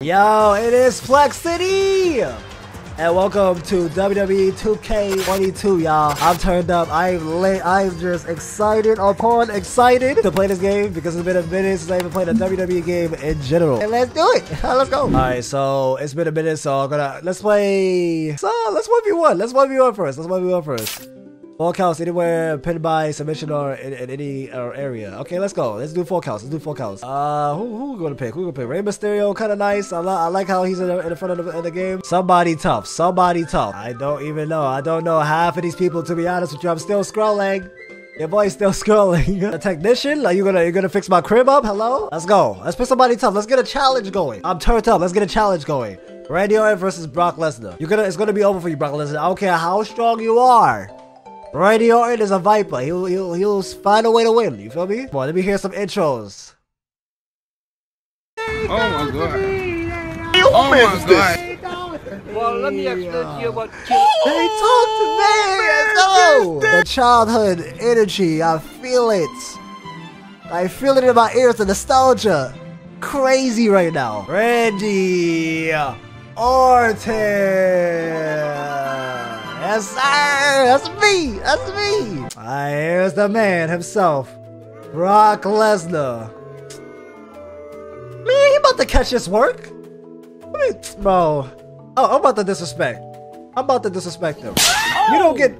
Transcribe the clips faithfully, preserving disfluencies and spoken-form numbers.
Yo, it is Flex City! And welcome to W W E two K twenty-two, y'all. I'm turned up. I'm late. I'm just excited upon excited to play this game because it's been a minute since I even played a W W E game in general. And let's do it! Let's go! Alright, so it's been a minute, so I'm gonna... Let's play... So, let's one v one. Let's one v one first. Let's one v one first. Four counts anywhere, pinned by submission or in, in any uh, area. Okay, let's go. Let's do four counts. Let's do four counts. Uh, who who we gonna pick? Who we gonna pick? Rey Mysterio, kind of nice. I, li I like how he's in the, in the front of the, in the game. Somebody tough. Somebody tough. I don't even know. I don't know half of these people. To be honest with you, I'm still scrolling. Your boy's still scrolling. A technician? Like you gonna you gonna fix my crib up? Hello? Let's go. Let's pick somebody tough. Let's get a challenge going. I'm turned up. Let's get a challenge going. Randy Orton versus Brock Lesnar. You're gonna it's gonna be over for you, Brock Lesnar. I don't care how strong you are. Randy Orton is a viper. He'll, he'll, he'll find a way to win. You feel me? Come on, let me hear some intros. Oh my god. Oh my god. Well, let me explain to you what kids. They talk to me. Oh, the childhood energy. I feel it. I feel it in my ears. The nostalgia. Crazy right now. Randy Orton. Yes, sir! That's me! That's me! Alright, here's the man himself, Brock Lesnar. Man, he about to catch this work. I mean, bro. Oh, I'm about to disrespect. I'm about to disrespect him. Oh. You don't get...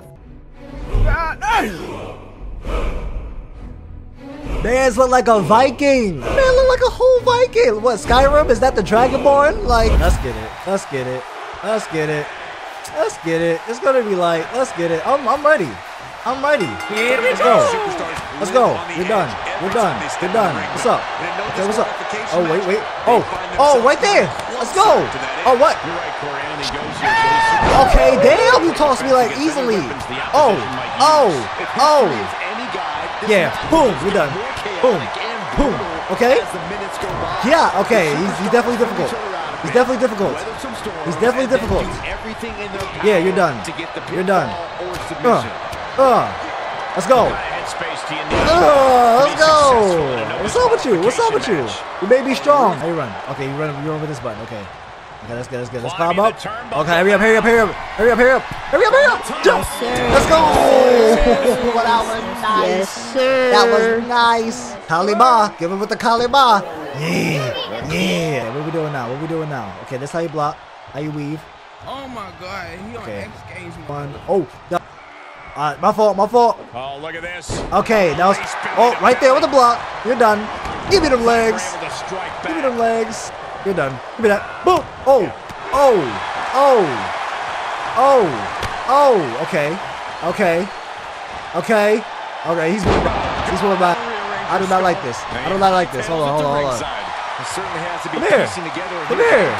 Man's look like a Viking! Man, look like a whole Viking! What, Skyrim? Is that the Dragonborn? Like... Let's get it. Let's get it. Let's get it. Let's get it. It's gonna be like, let's get it. I'm, I'm ready. I'm ready. Here we go. Let's go. We're done. We're done. We're done. What's up? Okay, what's up? Oh, wait, wait. Oh, oh, right there. Let's go. Oh, what? Okay, damn. You tossed me like easily. Oh, oh, oh. Yeah. Boom. We're done. Boom. Boom. Okay. Yeah. Okay. He's, he's definitely difficult. He's definitely difficult. He's definitely difficult. Yeah, you're done. You're done. Uh, uh, let's go. Uh, let's go. What's up with you? What's up with you? You may be strong. Hey, run. Okay, you run. You run with this button. Okay. Okay, that's good. That's good. Let's climb up. Okay, hurry up. Hurry up. Hurry up. Hurry up. Hurry up. Hurry up. Hurry up. Jump. Let's go. Well, that was nice. That was nice. Kalima. Give him with the Kalima. Yeah. Yeah. What we doing now? What we doing now? Okay, that's how you block. How you weave. Oh my god, he on okay. X Games one. Oh, no. Alright, my fault, my fault. Oh, look at this. Okay, now it's. Oh, right there with the block. You're done. Give me them legs. Give me them legs. You're done. Give me that. Boom. Oh, oh, oh, oh, oh. Okay, okay, okay. Okay, he's moving back. He's moving back. I do not like this. I do not like this. Hold on, hold on, hold on. Come here. Come here. Come here.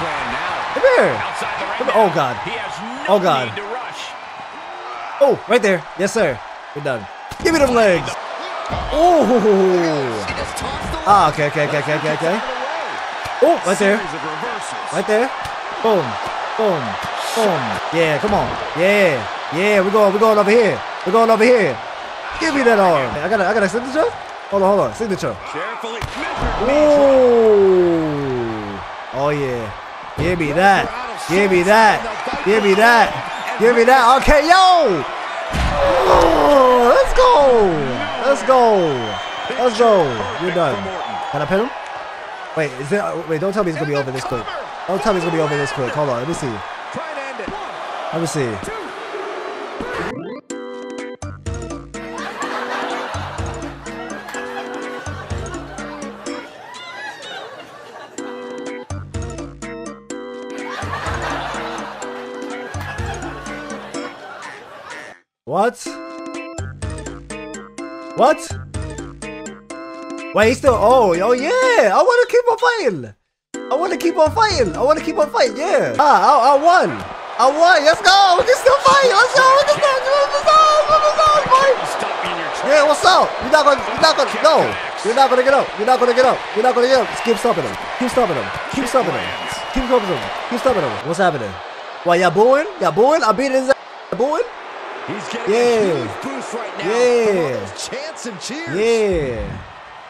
Come here. Oh, God. Oh, God. Oh, right there. Yes, sir. We're done. Give me them legs. Oh. Ah, okay, okay, okay, okay, okay, okay. Oh, right there. Right there. Boom. Boom. Boom. Yeah, come on. Yeah. Yeah, we're going, we're going over here. We're going over here. Give me that arm. I got a, I got a signature? Hold on, hold on. Signature. Oh. Oh, yeah. Give me that. Give me that. Give me that. Give me that. Okay, yo. Oh, let's go. Let's go. Let's go. You're done. Can I pin him? Wait, is it? Wait, don't tell me it's gonna be over this quick. Don't tell me it's gonna be over this quick. Hold on, let me see. Let me see. What? What? Wait, he's still. Oh, oh yeah! I want to keep on fighting. I want to keep on fighting. I want to keep on fighting. Yeah. Ah, I, I won. I won. Let's go. We can still fight. Let's go. Let's go. Let's go. Let's go. Let's go. Yeah. What's up? You're not gonna. You're not gonna. No. You're not gonna get up. You're not gonna get up. You're not gonna get up. Just keep stopping him. Keep stopping him. Keep stopping him. Keep stopping him. Keep stopping him. What's happening? Why y'all booing? Y'all booing? I beat his ass. Booing? He's getting yeah. a huge boost right now. Yeah. Chants and cheers. Yeah.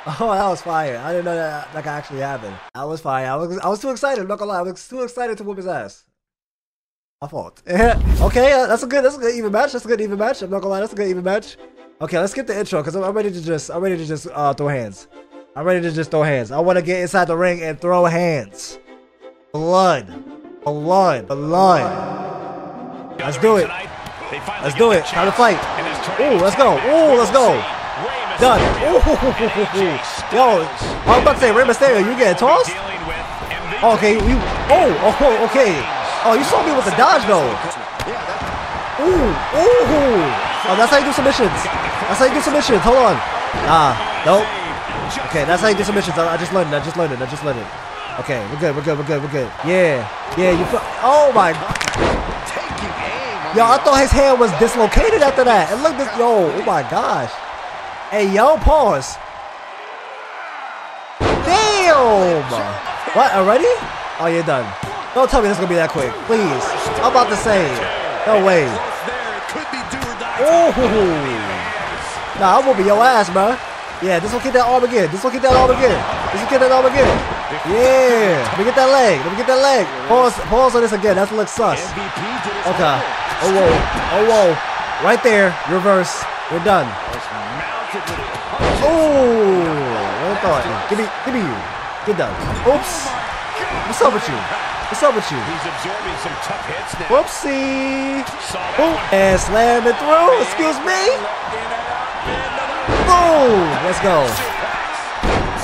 Oh, that was fire. I didn't know that that actually happened. That was fire. I was, I was too excited. I'm not gonna lie. I was too excited to whoop his ass. My fault. Okay, uh, that's a good, that's a good even match. That's a good even match. I'm not gonna lie. That's a good even match. Okay, let's skip the intro because I'm, I'm ready to just, I'm ready to just uh, throw hands. I'm ready to just throw hands. I want to get inside the ring and throw hands. Blood, blood, blood. Let's do it. Let's do it. Time to fight. Ooh, let's go. Ooh, let's go. Done. Ooh. Yo, I was about to say, Rey Mysterio, you getting tossed? Okay, you. Oh, oh, okay. Oh, you saw me with the dodge though. Ooh, ooh. Oh, that's how you do submissions. That's how you do submissions. Hold on. Ah, nope. Okay, that's how you do submissions. I, I just learned it. I just learned it. I just learned it. Okay, we're good. We're good. We're good. We're good. Yeah, yeah. You. Oh my. Yo, I thought his hand was dislocated after that. And look, this. Yo, oh my gosh. Hey, yo, pause. Damn. What already? Oh, you're done. Don't tell me this is gonna be that quick, please. I'm about to say, no way. Ooh. Nah, I'm whooping your ass, bro. Yeah, dislocate that arm again. Dislocate that arm again. Dislocate that arm again. Yeah. Let me get that leg. Let me get that leg. Pause. Pause on this again. That looks sus. Okay. Oh whoa. Oh whoa. Right there. Reverse. We're done. Oh. What thought? Give me. Give me you. Get done. Oops. What's up with you? What's up with you? He's absorbing some tough hits now. Whoopsie. Oh, and slam it through. Excuse me. Boom. Let's go.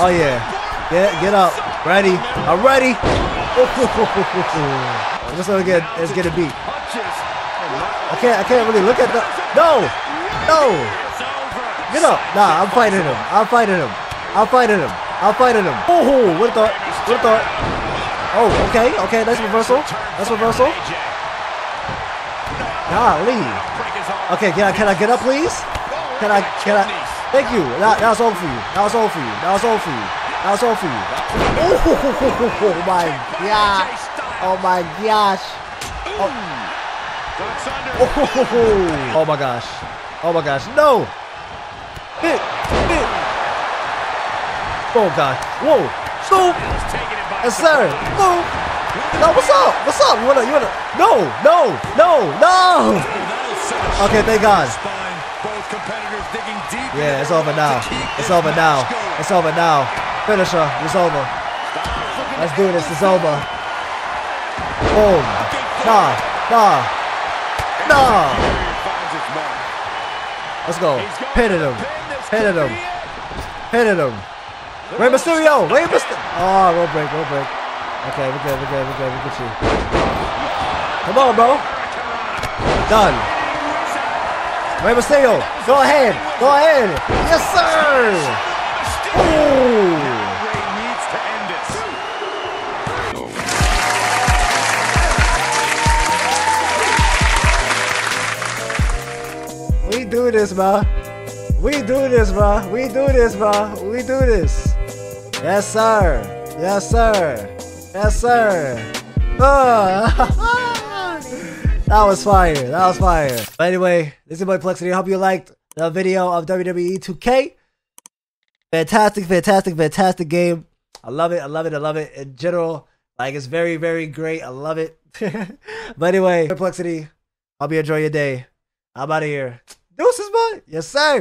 Oh yeah. Get get up. Ready. I'm ready. I'm just gonna get it's gonna beat. I can't I can't really look at the no no. Get up. Nah, I'm fighting him. I'm fighting him. I'm fighting him. I'm fighting him. Oh, what a thought. What a thought. Oh, okay, okay, nice reversal. Nice reversal. Golly. Okay, can I can I get up, please? Can I can I? Thank you. That, that was all for you. That was all for you. That was all for you. That was all for you. Oh my god. Oh my gosh. Oh, oh my gosh. Oh my gosh. No. Oh god. Whoa. Stop. Yes, sir. No. No, what's up? What's up? You wanna, you wanna... No, no, no, no. Okay, thank God. Yeah, it's over now. It's over now. It's over now. Finisher, it's over. Let's do this. It's over. Boom. Nah, nah, nah. Let's go. Pin at him. Pin at him. Pin at him. Rey Mysterio! Rey Mysterio! Oh, road break, road break. Okay, we're good, we're good, we're good, we're good. Come on, bro. Done. Rey Mysterio, go ahead, go ahead. Yes, sir! Ooh! We do this, bro. We do this, bro. We do this, bro. We do this. Yes, sir. Yes, sir. Yes, sir. Oh. That was fire. That was fire. But anyway, this is my Plexiety. I hope you liked the video of W W E two K. Fantastic, fantastic, fantastic game. I love it. I love it. I love it. In general, like, it's very, very great. I love it. But anyway, Plexiety, hope you enjoy your day. I'm out of here. Deuces, boy. Yes, sir.